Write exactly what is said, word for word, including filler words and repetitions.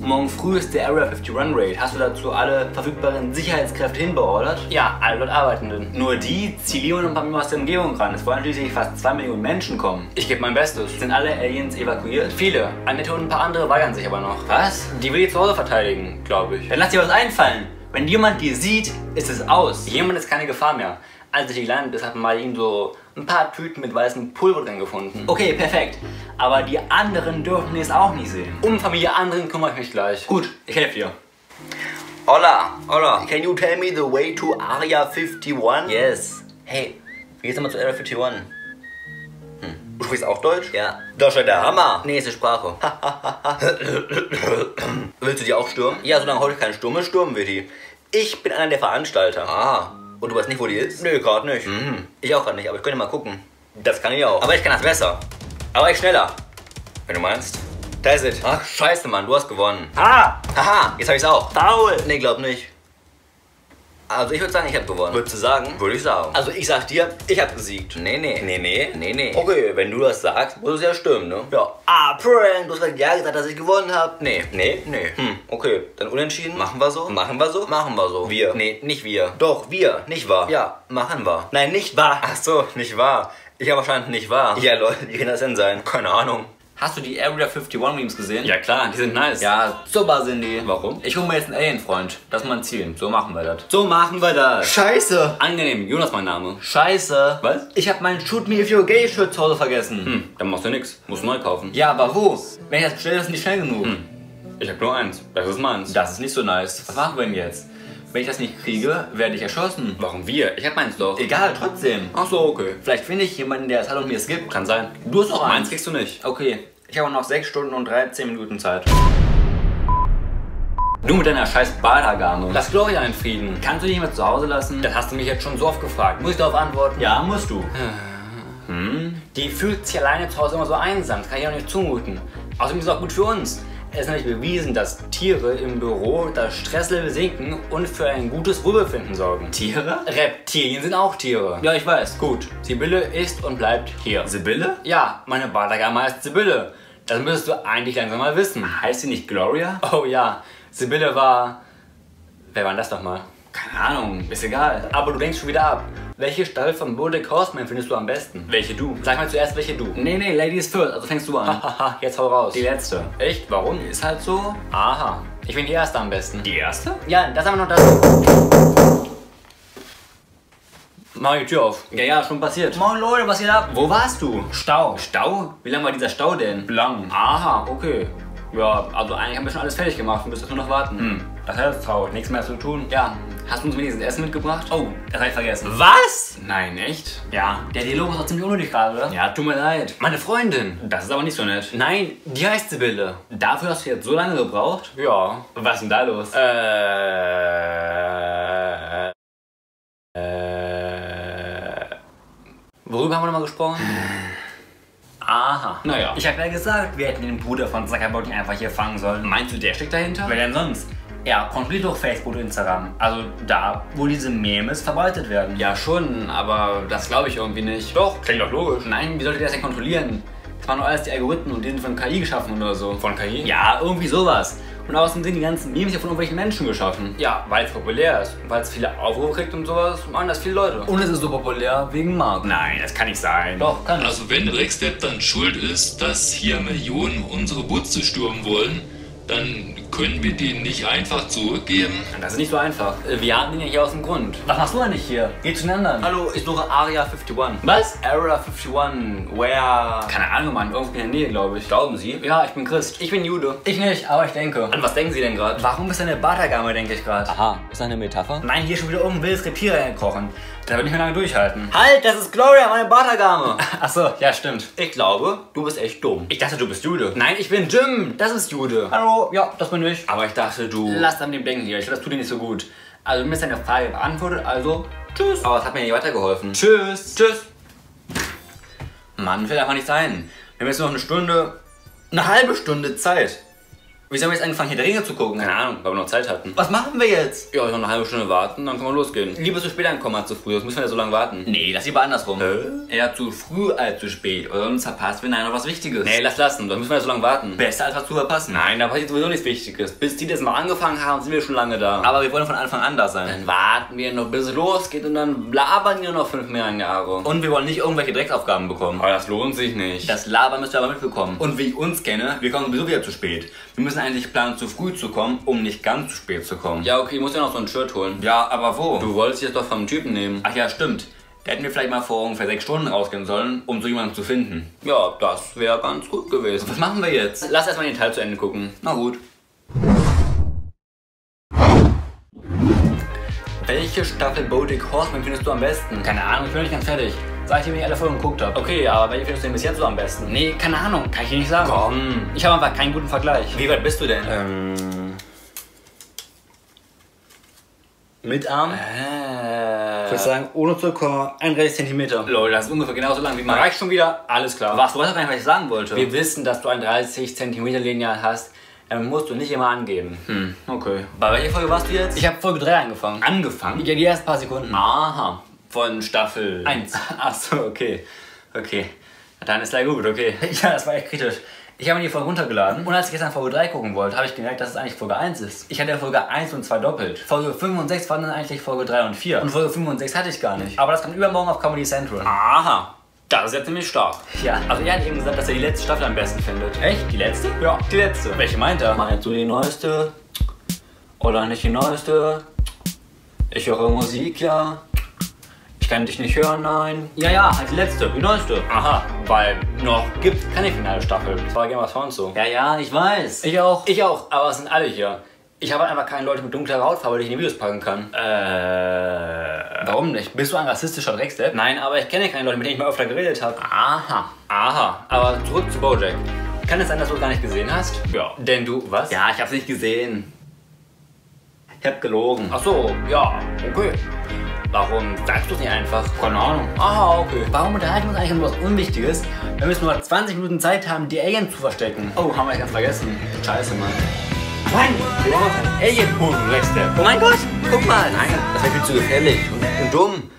Morgen früh ist der Area einundfünfzig Raid. Hast du dazu alle verfügbaren Sicherheitskräfte hinbeordert? Ja, alle dort Arbeitenden. Nur die ziehen Leon und Pamela aus der Umgebung ran. Es wollen schließlich fast zwei Millionen Menschen kommen. Ich gebe mein Bestes. Sind alle Aliens evakuiert? Viele. Annette und ein paar andere weigern sich aber noch. Was? Die will die zu Hause verteidigen, glaube ich. Dann lass dir was einfallen. Wenn jemand die sieht, ist es aus. Jemand ist keine Gefahr mehr. Als ich die landete, hat man mal ihm so ein paar Tüten mit weißem Pulver drin gefunden. Okay, perfekt. Aber die anderen dürfen es auch nicht sehen. Um Familie anderen kümmere ich mich gleich. Gut, ich helfe dir. Hola, hola. Can you tell me the way to Area einundfünfzig? Yes. Hey, wie geht's nochmal zu Area einundfünfzig? Hm. Du sprichst auch Deutsch? Ja. Das ist der Hammer. Nee, ist die Sprache. Willst du die auch stürmen? Ja, solange heute kein Sturm ist, stürmen wir die. Ich bin einer der Veranstalter. Ah. Und du weißt nicht, wo die ist? Nö, gerade nicht. Mhm. Ich auch gerade nicht, aber ich könnte mal gucken. Das kann ich auch. Aber ich kann das besser. Aber ich schneller. Wenn du meinst. Da ist es. Ach, scheiße, Mann, du hast gewonnen. Ha! Haha, jetzt hab ich's auch. Faul! Nee, glaub nicht. Also ich würde sagen, ich hab gewonnen. Würdest du sagen? Würde ich sagen. Also ich sag dir, ich hab gesiegt. Nee, nee. Nee, nee. Nee, nee. Okay, wenn du das sagst, muss es ja stimmen, ne? Ja. Ah, Prank, du hast ja gesagt, dass ich gewonnen hab. Nee. Nee? Nee. Hm, okay. Dann unentschieden. Machen wir so? Machen wir so? Machen wir so. Wir. Nee, nicht wir. Doch, wir. Nicht wahr? Ja, machen wir. Nein, nicht wahr. Ach so, nicht wahr. Ich habe wahrscheinlich nicht wahr. Ja, Leute, wie kann das denn sein? Keine Ahnung. Hast du die Area einundfünfzig Memes gesehen? Ja klar, die sind nice. Ja, super sind die. Warum? Ich hole mir jetzt einen Alien-Freund. Das ist mein Ziel. So machen wir das. So machen wir das. Scheiße. Angenehm. Jonas mein Name. Scheiße. Was? Ich habe meinen Shoot Me If You're Gay Shirt zu Hause vergessen. Hm, dann machst du nix. Musst du neu kaufen. Ja, aber wo? Wenn ich das bestelle, ist es nicht schnell genug. Hm. Ich habe nur eins. Das ist meins. Das ist nicht so nice. Was machen wir denn jetzt? Wenn ich das nicht kriege, werde ich erschossen. Warum wir? Ich hab meins doch. Egal, trotzdem. Ach so, okay. Vielleicht finde ich jemanden, der es hat und mir es gibt. Kann sein. Du hast auch eins. Meins kriegst du nicht. Okay. Ich habe noch sechs Stunden und dreizehn Minuten Zeit. Du mit deiner scheiß Badagame. Lass Gloria in Frieden. Kannst du dich nicht mehr zu Hause lassen? Das hast du mich jetzt schon so oft gefragt. Muss ich darauf antworten? Ja, musst du. Hm? Die fühlt sich alleine zu Hause immer so einsam. Das kann ich auch nicht zumuten. Außerdem ist es auch gut für uns. Es ist nämlich bewiesen, dass Tiere im Büro das Stresslevel sinken und für ein gutes Wohlbefinden sorgen. Tiere? Reptilien sind auch Tiere. Ja, ich weiß. Gut. Sibylle ist und bleibt hier. Sibylle? Ja, meine Badagame heißt Sibylle. Das müsstest du eigentlich langsam mal wissen. Heißt sie nicht Gloria? Oh ja. Sibylle war... Wer war das nochmal? Keine Ahnung. Ist egal. Aber du denkst schon wieder ab. Welche Staffel von BoJack Horseman findest du am besten? Welche du? Sag mal zuerst, welche du? Nee, nee, Ladies first, also fängst du an. Hahaha, jetzt hau raus. Die letzte. Echt? Warum? Ist halt so. Aha. Ich finde die erste am besten. Die erste? Ja, das haben wir noch das. Mach die Tür auf. Ja, ja, schon passiert. Moin Leute, was geht ab? Wo warst du? Stau. Stau? Wie lang war dieser Stau denn? Lang. Aha, okay. Ja, also eigentlich haben wir schon alles fertig gemacht. Wir müssen jetzt nur noch warten. Hm. Das hat jetzt traurig. Nichts mehr zu tun. Ja. Hast du uns wenigstens Essen mitgebracht? Oh, das habe ich vergessen. Was? Nein, echt? Ja. Der Dialog ist doch ziemlich unnötig gerade, oder? Ja, tut mir leid. Meine Freundin. Das ist aber nicht so nett. Nein, die heißt Sibylle. Dafür hast du jetzt so lange gebraucht? Ja. Was ist denn da los? Äh... Äh... Worüber haben wir nochmal gesprochen? Aha. Naja. Ich habe ja gesagt, wir hätten den Bruder von Zuckerberg einfach hier fangen sollen. Meinst du, der steckt dahinter? Wer denn sonst? Ja, komplett durch Facebook und Instagram. Also da, wo diese Memes verbreitet werden. Ja schon, aber das glaube ich irgendwie nicht. Doch, klingt doch logisch. Nein, wie sollte der das denn kontrollieren? Das waren doch alles die Algorithmen und die sind von K I geschaffen oder so. Von K I? Ja, irgendwie sowas. Und außerdem sind die ganzen Memes ja von irgendwelchen Menschen geschaffen. Ja, weil es populär ist. Weil es viele Aufrufe kriegt und sowas, machen das viele Leute. Und es ist so populär wegen Mark. Nein, das kann nicht sein. Doch, kann. Also wenn Rexstep dann schuld ist, dass hier Millionen unsere Butze stürmen wollen, dann können wir den nicht einfach zurückgeben. Das ist nicht so einfach. Wir hatten ihn ja hier aus dem Grund. Was machst du eigentlich hier? Geh zu den anderen. Hallo, ich suche Area einundfünfzig. Was? Area einundfünfzig, where? Keine Ahnung, Mann. Irgendwo in der Nähe, glaube ich. Glauben Sie? Ja, ich bin Christ. Ich bin Jude. Ich nicht, aber ich denke. An was denken Sie denn gerade? Warum ist eine Badagame, denke ich gerade? Aha, ist das eine Metapher? Nein, hier schon wieder oben wildes Reptil reingekrochen. Da wird nicht mehr lange durchhalten. Halt, das ist Gloria, meine Badagame. Achso, ja stimmt. Ich glaube, du bist echt dumm. Ich dachte, du bist Jude. Nein, ich bin Jim. Das ist Jude. Hallo, ja, das bin ich. Aber ich dachte, du... Lass an dem denken hier, ich glaube, das tut dir nicht so gut. Also du hast deine Frage beantwortet, also tschüss. Aber es hat mir nicht weitergeholfen. Tschüss. Tschüss. Mann, will einfach nicht sein. Wir haben jetzt noch eine Stunde, eine halbe Stunde Zeit. Wieso haben wir jetzt angefangen, hier Ringe zu gucken? Keine Ahnung, weil wir noch Zeit hatten. Was machen wir jetzt? Ja, noch eine halbe Stunde warten, dann können wir losgehen. Lieber zu spät ankommen als zu früh, sonst müssen wir ja so lange warten. Nee, lass lieber andersrum. Hä? Eher zu früh als zu spät, oder sonst verpasst wir noch was Wichtiges. Nee, lass lassen, sonst müssen wir ja so lange warten. Besser als was zu verpassen. Nein, da passiert sowieso nichts Wichtiges. Bis die das mal angefangen haben, sind wir schon lange da. Aber wir wollen von Anfang an da sein. Dann warten wir noch, bis es losgeht und dann labern wir noch fünf mehr Jahre. Und wir wollen nicht irgendwelche Drecksaufgaben bekommen. Aber das lohnt sich nicht. Das Labern müsst ihr aber mitbekommen. Und wie ich uns kenne, wir kommen sowieso wieder zu spät. Wir müssen eigentlich planen, zu früh zu kommen, um nicht ganz zu spät zu kommen. Ja, okay, ich muss ja noch so ein Shirt holen. Ja, aber wo? Du wolltest jetzt doch vom Typen nehmen. Ach ja, stimmt. Da hätten wir vielleicht mal vor ungefähr sechs Stunden rausgehen sollen, um so jemanden zu finden. Ja, das wäre ganz gut gewesen. Was machen wir jetzt? Lass erstmal den Teil zu Ende gucken. Na gut. Welche Staffel BoJack Horseman findest du am besten? Keine Ahnung, ich bin nicht ganz fertig. Sag ich dir, wenn ich alle Folgen geguckt habe. Okay, aber welche findest du denn bis jetzt so am besten? Nee, keine Ahnung, kann ich dir nicht sagen. Komm, ich habe einfach keinen guten Vergleich. Wie weit bist du denn? Ähm... Mit Arm? Äh... Ich würde sagen, ohne Zucker, einunddreißig Zentimeter. Lol, das ist ungefähr genauso lang wie man. Reicht schon wieder, alles klar. Was, du weißt doch gar nicht, was ich sagen wollte. Wir wissen, dass du ein dreißig Zentimeter Lineal hast. Dann musst du nicht immer angeben. Hm, okay. Bei welcher Folge warst du jetzt? Ich habe Folge drei angefangen. Angefangen? Ja, die ersten paar Sekunden. Aha. Von Staffel eins. Achso, okay. Okay. Dann ist gleich gut, okay. Ja, das war echt kritisch. Ich habe mir die Folge runtergeladen und als ich gestern Folge drei gucken wollte, habe ich gemerkt, dass es eigentlich Folge eins ist. Ich hatte ja Folge eins und zwei doppelt. Folge fünf und sechs waren dann eigentlich Folge drei und vier. Und Folge fünf und sechs hatte ich gar nicht. Aber das kam übermorgen auf Comedy Central. Aha. Das ist ja ziemlich stark. Ja, also er hat eben gesagt, dass er die letzte Staffel am besten findet. Echt? Die letzte? Ja, die letzte. Welche meint er? Meinst du die neueste? Oder nicht die neueste? Ich höre Musik, ja. Ich kann dich nicht hören, nein. Ja, ja, halt die letzte, die neueste. Aha, weil noch gibt's keine finale Staffel. Das war Game of Thrones so. Ja, ja, ich weiß. Ich auch. Ich auch, aber es sind alle hier. Ich habe einfach keine Leute mit dunkler Hautfarbe, die ich in die Videos packen kann. Äh. Warum nicht? Bist du ein rassistischer Dreckstepp? Nein, aber ich kenne keine Leute, mit denen ich mal öfter geredet habe. Aha. Aha. Aber zurück zu BoJack. Kann es sein, dass du es gar nicht gesehen hast? Ja. Denn du, was? Ja, ich hab's nicht gesehen. Ich hab gelogen. Ach so, ja, okay. Warum sagst du es nicht einfach? Keine Ahnung. Aha, okay. Warum unterhalten wir uns eigentlich um was Unwichtiges, wenn wir es nur zwanzig Minuten Zeit haben, die Aliens zu verstecken? Oh, haben wir ganz vergessen. Scheiße, Mann. Nein, wir brauchen einen Alien-Boden, Reste. Oh mein Gott, guck mal. Nein, das wäre viel zu gefährlich und, und dumm.